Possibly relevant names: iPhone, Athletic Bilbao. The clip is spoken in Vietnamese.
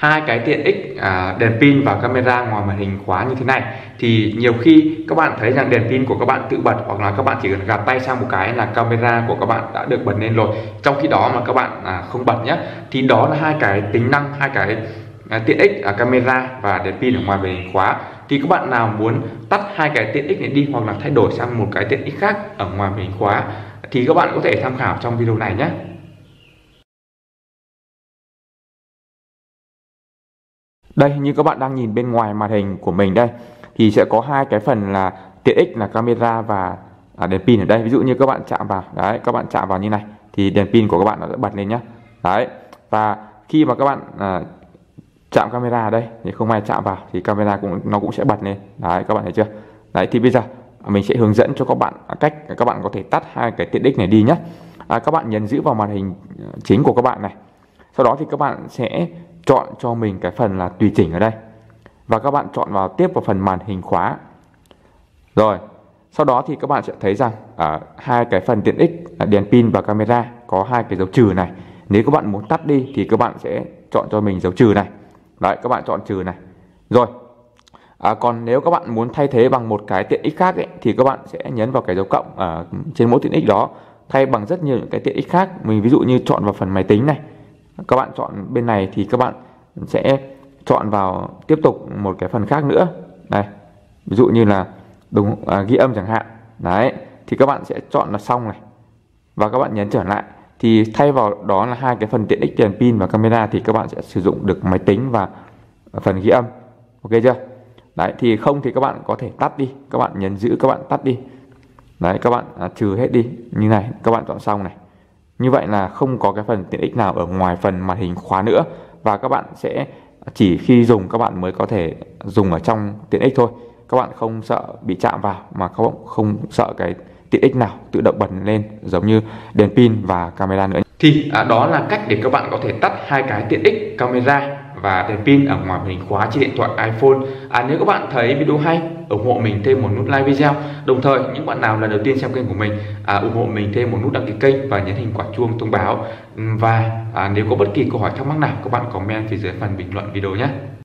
hai cái tiện ích đèn pin và camera ngoài màn hình khóa như thế này thì nhiều khi các bạn thấy rằng đèn pin của các bạn tự bật, hoặc là các bạn chỉ cần gạt tay sang một cái là camera của các bạn đã được bật lên rồi, trong khi đó mà các bạn không bật nhé. Thì đó là hai cái tính năng, hai cái tiện ích camera và đèn pin ở ngoài màn hình khóa. Thì các bạn nào muốn tắt hai cái tiện ích này đi hoặc là thay đổi sang một cái tiện ích khác ở ngoài màn hình khóa thì các bạn có thể tham khảo trong video này nhé. Đây, như các bạn đang nhìn bên ngoài màn hình của mình đây thì sẽ có hai cái phần là tiện ích là camera và đèn pin ở đây. Ví dụ như các bạn chạm vào, đấy, các bạn chạm vào như này thì đèn pin của các bạn nó sẽ bật lên nhé. Đấy, và khi mà các bạn chạm camera ở đây thì không ai chạm vào thì camera nó cũng sẽ bật lên. Đấy, các bạn thấy chưa? Đấy, thì bây giờ mình sẽ hướng dẫn cho các bạn cách các bạn có thể tắt hai cái tiện ích này đi nhé. Các bạn nhấn giữ vào màn hình chính của các bạn này. Sau đó thì các bạn sẽ chọn cho mình cái phần là tùy chỉnh ở đây và các bạn chọn vào tiếp vào phần màn hình khóa. Rồi sau đó thì các bạn sẽ thấy rằng hai cái phần tiện ích là đèn pin và camera có hai cái dấu trừ này. Nếu các bạn muốn tắt đi thì các bạn sẽ chọn cho mình dấu trừ này. Đấy, các bạn chọn trừ này. Rồi còn nếu các bạn muốn thay thế bằng một cái tiện ích khác ấy, thì các bạn sẽ nhấn vào cái dấu cộng ở trên mỗi tiện ích đó, thay bằng rất nhiều những cái tiện ích khác. Mình ví dụ như chọn vào phần máy tính này, các bạn chọn bên này thì các bạn sẽ chọn vào tiếp tục một cái phần khác nữa này, ví dụ như là ghi âm chẳng hạn. Đấy, thì các bạn sẽ chọn là xong này và các bạn nhấn trở lại. Thì thay vào đó là hai cái phần tiện ích đèn pin và camera thì các bạn sẽ sử dụng được máy tính và phần ghi âm. Ok chưa? Đấy, thì không thì các bạn có thể tắt đi, các bạn nhấn giữ, các bạn tắt đi. Đấy, các bạn trừ hết đi như này, các bạn chọn xong này. Như vậy là không có cái phần tiện ích nào ở ngoài phần màn hình khóa nữa và các bạn sẽ chỉ khi dùng các bạn mới có thể dùng ở trong tiện ích thôi. Các bạn không sợ bị chạm vào mà các bạn không sợ cái tiện ích nào tự động bật lên giống như đèn pin và camera nữa. Thì đó là cách để các bạn có thể tắt hai cái tiện ích camera và đèn pin ở ngoài màn hình khóa trên điện thoại iPhone. Nếu các bạn thấy video hay, ủng hộ mình thêm một nút like video. Đồng thời những bạn nào lần đầu tiên xem kênh của mình, ủng hộ mình thêm một nút đăng ký kênh và nhấn hình quả chuông thông báo. Và nếu có bất kỳ câu hỏi thắc mắc nào, các bạn comment phía dưới phần bình luận video nhé.